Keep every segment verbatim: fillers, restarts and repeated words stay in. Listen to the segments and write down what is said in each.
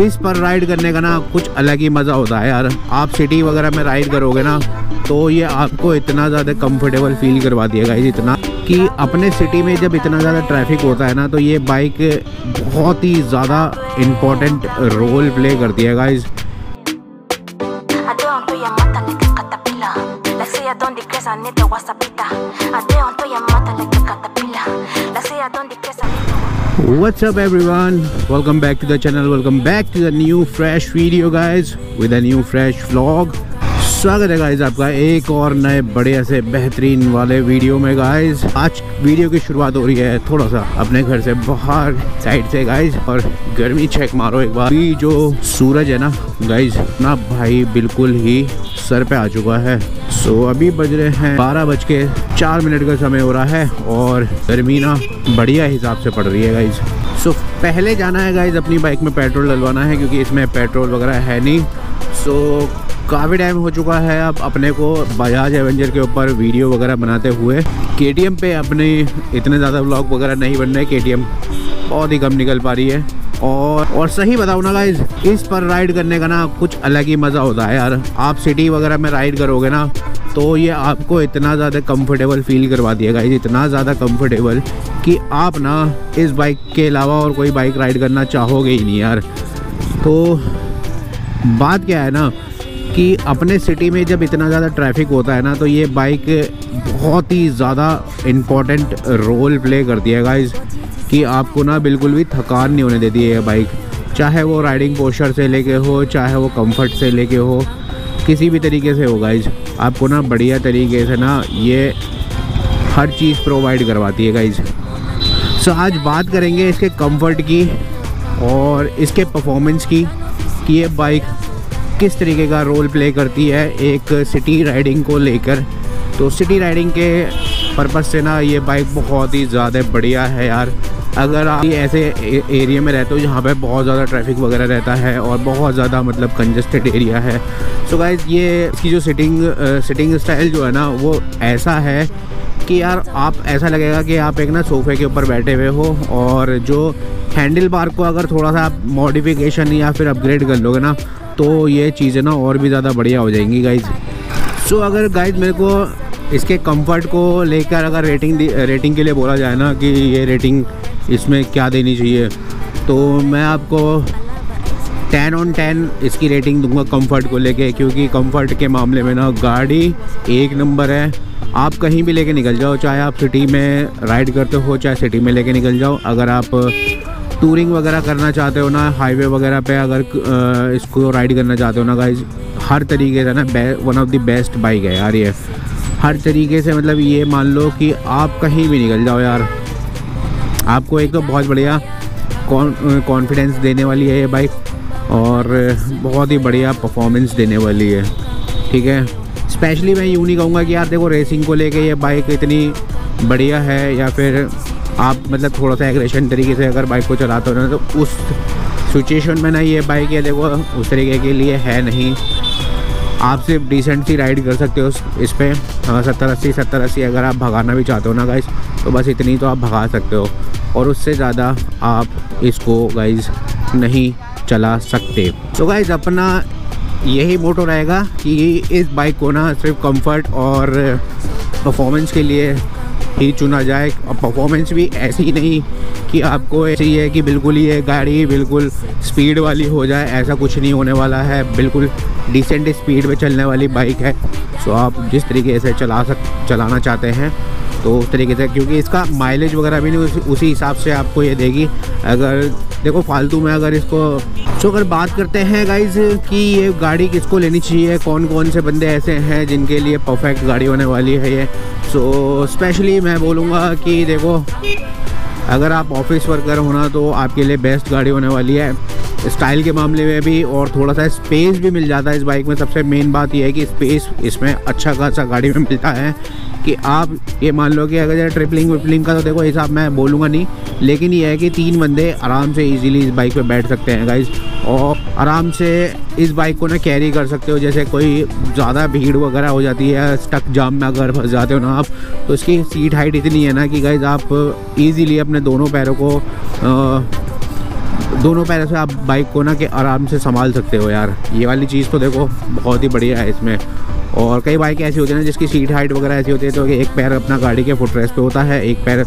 इस पर राइड करने का ना कुछ अलग ही मज़ा होता है यार। आप सिटी वगैरह में राइड करोगे ना तो ये आपको इतना ज़्यादा कंफर्टेबल फील करवा दिएगा इतना कि अपने सिटी में जब इतना ज़्यादा ट्रैफिक होता है ना तो ये बाइक बहुत ही ज़्यादा इम्पोर्टेंट रोल प्ले करती है guys. What's up everyone, welcome back to the channel, welcome back to the new fresh video guys with a new fresh vlog। स्वागत है गाइज आपका एक और नए बढ़िया से बेहतरीन वाले वीडियो में गाइज। आज वीडियो की शुरुआत हो रही है थोड़ा सा अपने घर से बाहर साइड से गाइज, और गर्मी चेक मारो एक बार। ये जो सूरज है ना गाइज ना भाई बिल्कुल ही सर पे आ चुका है। सो so, अभी बज रहे हैं बारह बज के चार मिनट का समय हो रहा है और गर्मी ना बढ़िया हिसाब से पड़ रही है गाइज। सो so, पहले जाना है गाइज अपनी बाइक में पेट्रोल डलवाना है क्योंकि इसमें पेट्रोल वगैरह है नहीं। सो so, काफ़ी टाइम हो चुका है अब अपने को बजाज एवेंजर के ऊपर वीडियो वगैरह बनाते हुए। केटीएम पे अपने इतने ज़्यादा व्लॉग वगैरह नहीं बन रहे, केटीएम बहुत ही कम निकल पा रही है। और और सही बताऊँ ना गाइज इस पर राइड करने का ना कुछ अलग ही मज़ा होता है यार। आप सिटी वगैरह में राइड करोगे ना तो ये आपको इतना ज़्यादा कंफर्टेबल फील करवा दिएगा, इतना ज़्यादा कंफर्टेबल कि आप ना इस बाइक के अलावा और कोई बाइक राइड करना चाहोगे ही नहीं यार। तो बात क्या है ना कि अपने सिटी में जब इतना ज़्यादा ट्रैफिक होता है ना तो ये बाइक बहुत ही ज़्यादा इम्पोर्टेंट रोल प्ले करती है गाइज कि आपको ना बिल्कुल भी थकान नहीं होने देती है बाइक, चाहे वो राइडिंग पोस्चर से लेके हो चाहे वो कंफर्ट से लेके हो, किसी भी तरीके से हो गाइज आपको ना बढ़िया तरीके से ना ये हर चीज़ प्रोवाइड करवाती है गाइज। सो so, आज बात करेंगे इसके कंफर्ट की और इसके परफॉर्मेंस की कि ये बाइक किस तरीके का रोल प्ले करती है एक सिटी राइडिंग को लेकर। तो सिटी राइडिंग के पर्पज़ से ना ये बाइक बहुत ही ज़्यादा बढ़िया है यार। अगर आप ऐसे एरिया में रहते हो जहाँ पे बहुत ज़्यादा ट्रैफिक वगैरह रहता है और बहुत ज़्यादा मतलब कंजस्टेड एरिया है, सो गाइज़ ये इसकी जो सिटिंग सिटिंग स्टाइल जो है ना वो ऐसा है कि यार आप ऐसा लगेगा कि आप एक ना सोफ़े के ऊपर बैठे हुए हो। और जो हैंडल बार को अगर थोड़ा सा आप मॉडिफिकेशन या फिर अपग्रेड कर लोगे ना तो ये चीज़ें ना और भी ज़्यादा बढ़िया हो जाएंगी गाइज़। सो अगर गाइज़ मेरे को इसके कंफर्ट को लेकर अगर रेटिंग रेटिंग के लिए बोला जाए ना कि ये रेटिंग इसमें क्या देनी चाहिए तो मैं आपको टेन ऑन टेन इसकी रेटिंग दूंगा कंफर्ट को लेके, क्योंकि कंफर्ट के मामले में ना गाड़ी एक नंबर है। आप कहीं भी लेके निकल जाओ, चाहे आप सिटी में राइड करते हो चाहे सिटी में लेके निकल जाओ। अगर आप टूरिंग वगैरह करना चाहते हो ना हाईवे वगैरह पे अगर इसको राइड करना चाहते हो ना गाइज, हर तरीके से ना one of the best bike है यार ये। हर तरीके से मतलब ये मान लो कि आप कहीं भी निकल जाओ यार, आपको एक तो बहुत बढ़िया कॉन्फिडेंस देने वाली है ये बाइक और बहुत ही बढ़िया परफॉर्मेंस देने वाली है, ठीक है। स्पेशली मैं यूँ नहीं कहूँगा कि यार देखो रेसिंग को लेके ये बाइक इतनी बढ़िया है या फिर आप मतलब थोड़ा सा एग्रेशन तरीके से अगर बाइक को चलाते हो ना तो उस सिचुएशन में ना ये बाइक ये देखो उस तरीके के लिए है नहीं। आप सिर्फ डिसेंट सी राइड कर सकते हो इस पर, सत्तर अस्सी सत्तर अस्सी अगर आप भगाना भी चाहते हो ना गाइज तो बस इतनी तो आप भगा सकते हो और उससे ज़्यादा आप इसको गाइज नहीं चला सकते। तो गाइज अपना यही मोटो रहेगा कि इस बाइक को ना सिर्फ कंफर्ट और परफॉर्मेंस के लिए ही चुना जाए। परफॉर्मेंस भी ऐसी नहीं कि आपको ऐसी है कि बिल्कुल ये गाड़ी बिल्कुल स्पीड वाली हो जाए, ऐसा कुछ नहीं होने वाला है। बिल्कुल डिसेंट स्पीड में चलने वाली बाइक है। सो आप जिस तरीके से चला सक चलाना चाहते हैं तो उस तरीके से, क्योंकि इसका माइलेज वगैरह भी नहीं उसी हिसाब से आपको ये देगी। अगर देखो फालतू में अगर इसको सो अगर बात करते हैं गाइज कि ये गाड़ी किसको लेनी चाहिए, कौन कौन से बंदे ऐसे हैं जिनके लिए परफेक्ट गाड़ी होने वाली है ये। सो स्पेशली मैं बोलूँगा कि देखो अगर आप ऑफिस वर्कर हो ना तो आपके लिए बेस्ट गाड़ी होने वाली है, स्टाइल के मामले में भी और थोड़ा सा स्पेस भी मिल जाता है इस बाइक में। सबसे मेन बात यह है कि स्पेस इसमें अच्छा खासा गाड़ी में मिलता है कि आप ये मान लो कि अगर जरा ट्रिपलिंग विपलिंग का तो देखो हिसाब मैं बोलूँगा नहीं, लेकिन ये है कि तीन बंदे आराम से इजीली इस बाइक पे बैठ सकते हैं गाइज और आराम से इस बाइक को ना कैरी कर सकते हो। जैसे कोई ज़्यादा भीड़ वगैरह हो जाती है, स्टक जाम में अगर फंस जाते हो ना आप तो इसकी सीट हाइट इतनी है ना कि गाइज आप ईज़िली अपने दोनों पैरों को आ, दोनों पैरों से आप बाइक को ना के आराम से संभाल सकते हो यार। ये वाली चीज़ तो देखो बहुत ही बढ़िया है इसमें। और कई बाइक ऐसी होती है ना जिसकी सीट हाइट वगैरह ऐसी होती है तो एक पैर अपना गाड़ी के फुटरेस्ट पे होता है, एक पैर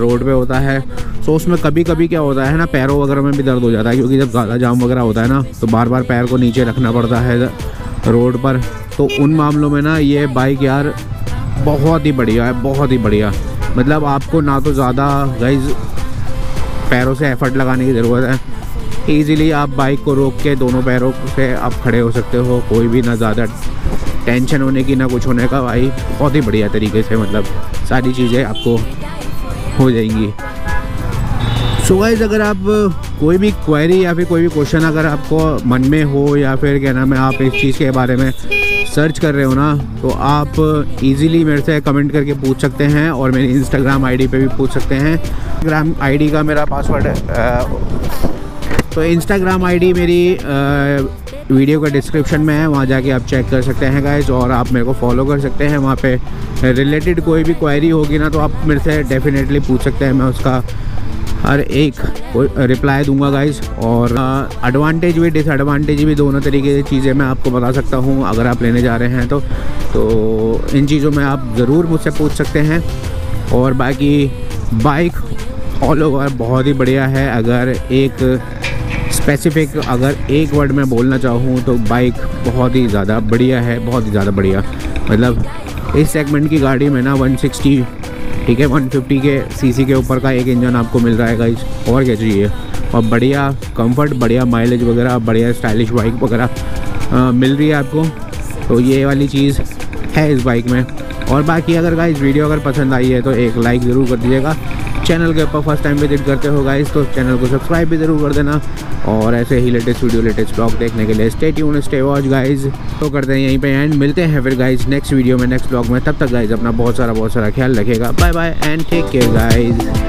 रोड पे होता है, तो उसमें कभी कभी क्या होता है ना पैरों वगैरह में भी दर्द हो जाता है, क्योंकि जब ज़्यादा जाम वगैरह होता है ना तो बार बार पैर को नीचे रखना पड़ता है रोड पर। तो उन मामलों में ना ये बाइक यार बहुत ही बढ़िया है, बहुत ही बढ़िया। मतलब आपको ना तो ज़्यादा गाइज पैरों से एफर्ट लगाने की ज़रूरत है, ईज़िली आप बाइक को रोक के दोनों पैरों से आप खड़े हो सकते हो, कोई भी ना ज़्यादा टेंशन होने की ना कुछ होने का। भाई बहुत ही बढ़िया तरीके से मतलब सारी चीज़ें आपको हो जाएंगी। सो गाइस अगर आप कोई भी क्वेरी या फिर कोई भी क्वेश्चन अगर आपको मन में हो या फिर क्या नाम है आप इस चीज़ के बारे में सर्च कर रहे हो ना तो आप इजीली मेरे से कमेंट करके पूछ सकते हैं और मेरी इंस्टाग्राम आईडी पे भी पूछ सकते हैं। इंस्टाग्राम आईडी का मेरा पासवर्ड है, तो इंस्टाग्राम आईडी मेरी वीडियो का डिस्क्रिप्शन में है, वहाँ जाके आप चेक कर सकते हैं गाइज और आप मेरे को फॉलो कर सकते हैं। वहाँ पे रिलेटेड कोई भी क्वेरी होगी ना तो आप मेरे से डेफिनेटली पूछ सकते हैं, मैं उसका हर एक रिप्लाई दूंगा गाइज। और एडवांटेज भी डिसएडवांटेज भी दोनों तरीके की चीज़ें मैं आपको बता सकता हूँ अगर आप लेने जा रहे हैं तो तो इन चीज़ों में आप ज़रूर मुझसे पूछ सकते हैं। और बाकी बाइक ऑल ओवर बहुत ही बढ़िया है। अगर एक स्पेसिफिक अगर एक वर्ड में बोलना चाहूँ तो बाइक बहुत ही ज़्यादा बढ़िया है, बहुत ही ज़्यादा बढ़िया। मतलब इस सेगमेंट की गाड़ी में ना एक सौ साठ ठीक है एक सौ पचास के सीसी के ऊपर का एक इंजन आपको मिल रहा है गाइस, और क्या चाहिए। और बढ़िया कंफर्ट, बढ़िया माइलेज वगैरह, बढ़िया स्टाइलिश बाइक वगैरह मिल रही है आपको, तो ये वाली चीज़ है इस बाइक में। और बाकी अगर गाइस वीडियो अगर पसंद आई है तो एक लाइक ज़रूर कर दीजिएगा। चैनल के ऊपर फर्स्ट टाइम विजिट करते हो गाइस तो चैनल को सब्सक्राइब भी ज़रूर कर देना। और ऐसे ही लेटेस्ट वीडियो लेटेस्ट ब्लॉग देखने के लिए stay tune stay watch guys. तो करते हैं यहीं पे एंड, मिलते हैं फिर गाइस नेक्स्ट वीडियो में नेक्स्ट ब्लॉग में। तब तक गाइस अपना बहुत सारा बहुत सारा ख्याल रखेगा। Bye bye and take care guys.